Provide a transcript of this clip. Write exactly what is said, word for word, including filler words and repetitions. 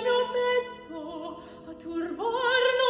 mio petto a turbar.